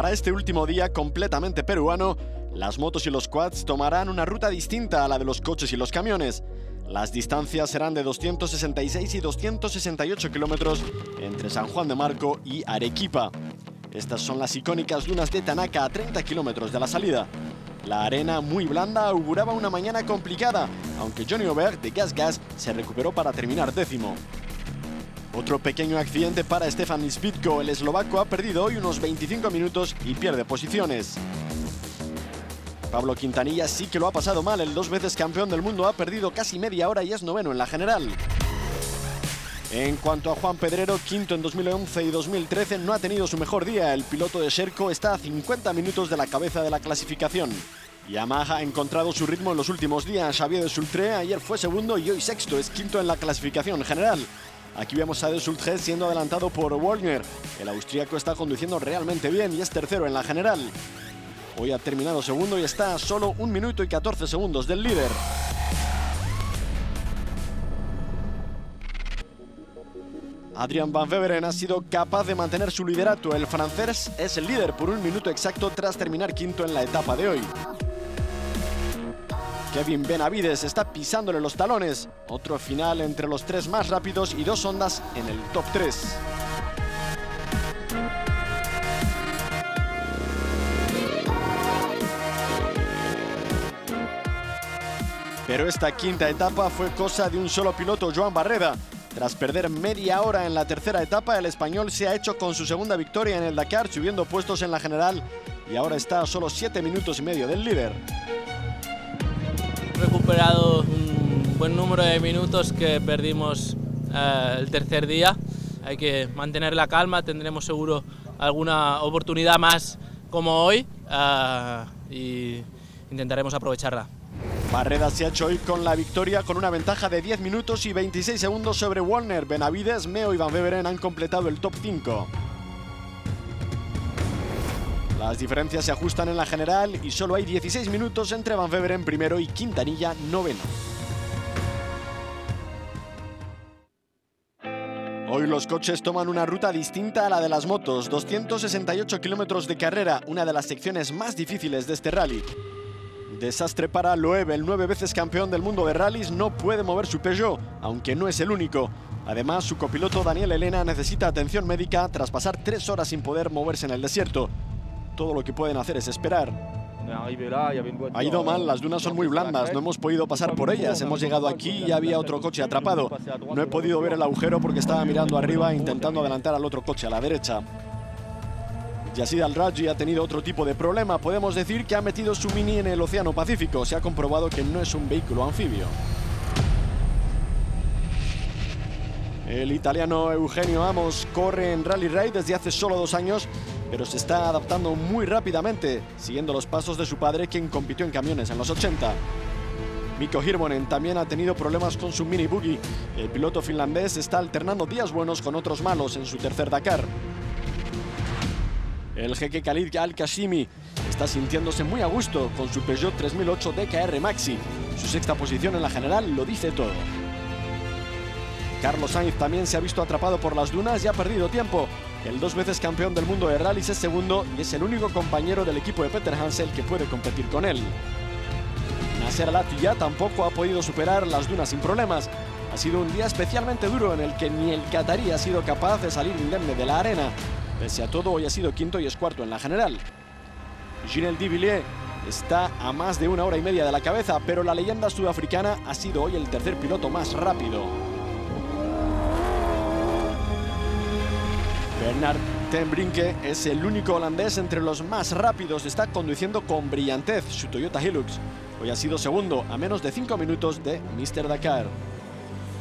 Para este último día completamente peruano, las motos y los quads tomarán una ruta distinta a la de los coches y los camiones. Las distancias serán de 266 y 268 kilómetros entre San Juan de Marco y Arequipa. Estas son las icónicas dunas de Tanaka a 30 kilómetros de la salida. La arena muy blanda auguraba una mañana complicada, aunque Johnny Oberg de Gas Gas se recuperó para terminar décimo. Otro pequeño accidente para Stefan Svitko. El eslovaco ha perdido hoy unos 25 minutos y pierde posiciones. Pablo Quintanilla sí que lo ha pasado mal. El 2 veces campeón del mundo ha perdido casi media hora y es noveno en la general. En cuanto a Juan Pedrero, quinto en 2011 y 2013, no ha tenido su mejor día. El piloto de Sherco está a 50 minutos de la cabeza de la clasificación. Yamaha ha encontrado su ritmo en los últimos días. Xavier de Sultré ayer fue segundo y hoy sexto. Es quinto en la clasificación general. Aquí vemos a De Sultré siendo adelantado por Walkner. El austríaco está conduciendo realmente bien y es tercero en la general. Hoy ha terminado segundo y está a solo 1 minuto y 14 segundos del líder. Adrien Van Beveren ha sido capaz de mantener su liderato. El francés es el líder por 1 minuto exacto tras terminar quinto en la etapa de hoy. Kevin Benavides está pisándole los talones. Otro final entre los 3 más rápidos y 2 hondas en el top 3. Pero esta quinta etapa fue cosa de un solo piloto, Joan Barreda. Tras perder media hora en la tercera etapa, el español se ha hecho con su segunda victoria en el Dakar, subiendo puestos en la general y ahora está a solo 7,5 minutos del líder. Recuperado un buen número de minutos que perdimos el tercer día. Hay que mantener la calma, tendremos seguro alguna oportunidad más como hoy y intentaremos aprovecharla. Barreda se ha hecho hoy con la victoria con una ventaja de 10 minutos y 26 segundos sobre Walkner. Benavides, Meo y Van Beveren han completado el top 5. Las diferencias se ajustan en la general y solo hay 16 minutos entre Van Beveren primero y Quintanilla noveno. Hoy los coches toman una ruta distinta a la de las motos, 268 kilómetros de carrera, una de las secciones más difíciles de este rally. Desastre para Loeb, el 9 veces campeón del mundo de rallies no puede mover su Peugeot, aunque no es el único. Además, su copiloto Daniel Elena necesita atención médica tras pasar 3 horas sin poder moverse en el desierto. Todo lo que pueden hacer es esperar. Ha ido mal, las dunas son muy blandas, no hemos podido pasar por ellas. Hemos llegado aquí y había otro coche atrapado. No he podido ver el agujero porque estaba mirando arriba intentando adelantar al otro coche a la derecha. Yasid Al Raji ha tenido otro tipo de problema. Podemos decir que ha metido su Mini en el Océano Pacífico. Se ha comprobado que no es un vehículo anfibio. El italiano Eugenio Amos corre en Rally Raid desde hace solo 2 años, pero se está adaptando muy rápidamente, siguiendo los pasos de su padre, quien compitió en camiones en los 80. Mikko Hirvonen también ha tenido problemas con su Mini Buggy. El piloto finlandés está alternando días buenos con otros malos en su tercer Dakar. El jeque Khalid Al-Kashimi está sintiéndose muy a gusto con su Peugeot 3008 DKR Maxi. Su 6ª posición en la general lo dice todo. Carlos Sainz también se ha visto atrapado por las dunas y ha perdido tiempo. El 2 veces campeón del mundo de rallies es segundo y es el único compañero del equipo de Peterhansel que puede competir con él. Nasser Al Attiyah tampoco ha podido superar las dunas sin problemas. Ha sido un día especialmente duro en el que ni el catarí ha sido capaz de salir indemne de la arena. Pese a todo, hoy ha sido quinto y es cuarto en la general. Giniel De Villiers está a más de 1 hora y media de la cabeza, pero la leyenda sudafricana ha sido hoy el tercer piloto más rápido. Bernhard Ten Brinke es el único holandés entre los más rápidos. Está conduciendo con brillantez su Toyota Hilux. Hoy ha sido segundo, a menos de 5 minutos de Mr. Dakar.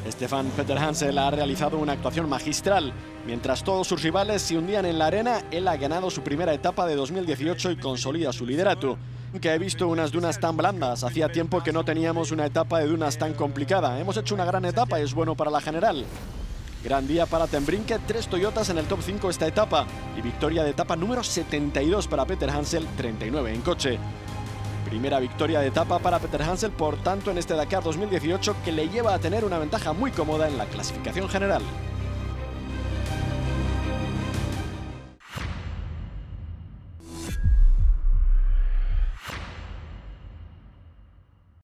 Stéphane Peterhansel ha realizado una actuación magistral. Mientras todos sus rivales se hundían en la arena, él ha ganado su primera etapa de 2018 y consolida su liderato. Nunca he visto unas dunas tan blandas. Hacía tiempo que no teníamos una etapa de dunas tan complicada. Hemos hecho una gran etapa y es bueno para la general. Gran día para Ten Brinke, 3 Toyotas en el top 5 esta etapa y victoria de etapa número 72 para Peterhansel, 39 en coche. Primera victoria de etapa para Peterhansel, por tanto, en este Dakar 2018 que le lleva a tener una ventaja muy cómoda en la clasificación general.